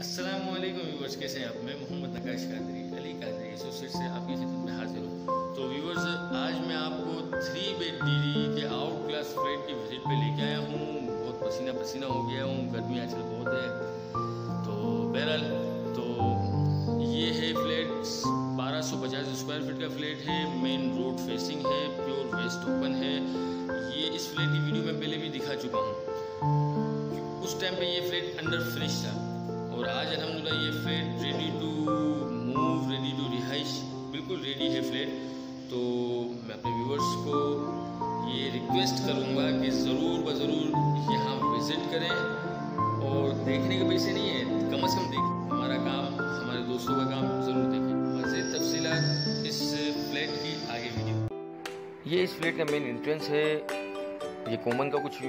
अस्सलाम वालेकुम व्यूवर्स, कैसे हैं आप। मैं मोहम्मद नकाश कादरी अली कादरी एसोसिएट से आपकी खिदमत में हाजिर हूँ। तो व्यूवर्स, आज मैं आपको 3 बेड DD के आउट क्लास फ्लैट की विजिट पे लेके आया हूँ। बहुत पसीना पसीना हो गया हूँ, गर्मी आजकल बहुत है। तो बहरहाल, तो ये है फ्लैट, 1250 स्क्वायर फीट का फ्लैट है, मेन रोड फेसिंग है, प्योर वेस्ट ओपन है। ये इस फ्लैट की वीडियो मैं पहले भी दिखा चुका हूँ। उस टाइम पर ये फ्लैट अंडर फिनिश था और आज अलहमदुलिल्लाह ये flat ready to move, ready to रिहाइश, बिल्कुल रेडी है फ्लैट। तो मैं अपने व्यूवर्स को ये रिक्वेस्ट करूँगा कि ज़रूर ब ज़रूर यहाँ विज़िट करें। और देखने के पैसे नहीं है, कम से कम देखें, हमारा काम, हमारे दोस्तों का काम ज़रूर देखें। मज़ीद तफसीलात इस फ्लैट की आगे वीडियो। ये इस फ्लैट का मेन एंट्रेंस है, ये कॉमन का कुछ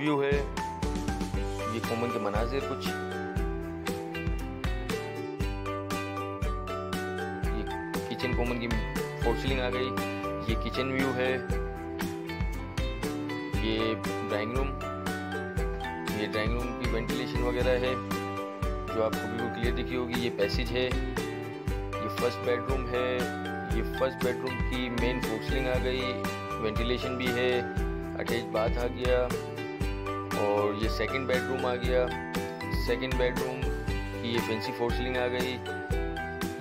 व्यू है, ये कॉमन के मनाजिर कुछ, किचन कॉमन की फोर सीलिंग आ गई, ये किचन व्यू है, ये ड्राइंग रूम, ये ड्राइंग रूम की वेंटिलेशन वगैरह है जो आपको बिल्कुल क्लियर दिखी होगी। ये पैसेज है, ये फर्स्ट बेडरूम है, ये फर्स्ट बेडरूम की मेन फोर सीलिंग आ गई, वेंटिलेशन भी है, अटैच बाथ आ गया। और ये सेकंड बेडरूम आ गया, सेकंड बेडरूम की ये फैंसी फोर सीलिंग आ गई,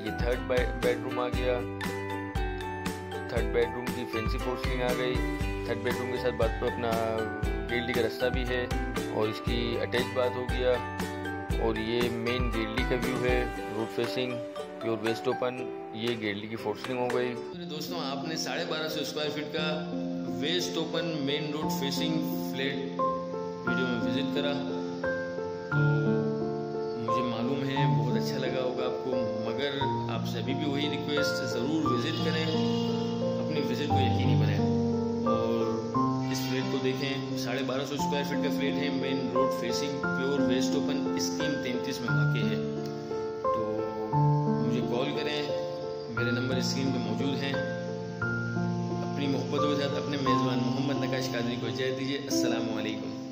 ये थर्ड बेडरूम आ गया, थर्ड बेडरूम की फैंसी फोर सीलिंग आ गई। थर्ड बेडरूम के साथ बात पर अपना ग्रिल्ली का रास्ता भी है और इसकी अटैच बात हो गया। और ये मेन ग्रिल्ली का व्यू है, road facing, pure west open, ये ग्रिल्ली की फोर सीलिंग हो गई। मेरे दोस्तों, आपने 1250 स्क्वायर फीट का west open main road facing flat video में विजिट करा। तो मुझे मालूम है बहुत अच्छा लगा होगा आपको, मगर आप सभी भी वही रिक्वेस्ट, ज़रूर विज़िट करें, अपनी विज़िट को यकीनी बनाएं और इस फ्लैट को देखें। 1250 स्क्वायर फीट का फ्लैट है, main road facing, pure west open, scheme 33 में वाक़ई है। तो मुझे कॉल करें, मेरे नंबर स्कीम पे मौजूद हैं। अपनी मोहब्बतों के साथ अपने मेज़बान मोहम्मद नकाश कादरी को इजाज़त दीजिए। अस्सलाम वालेकुम।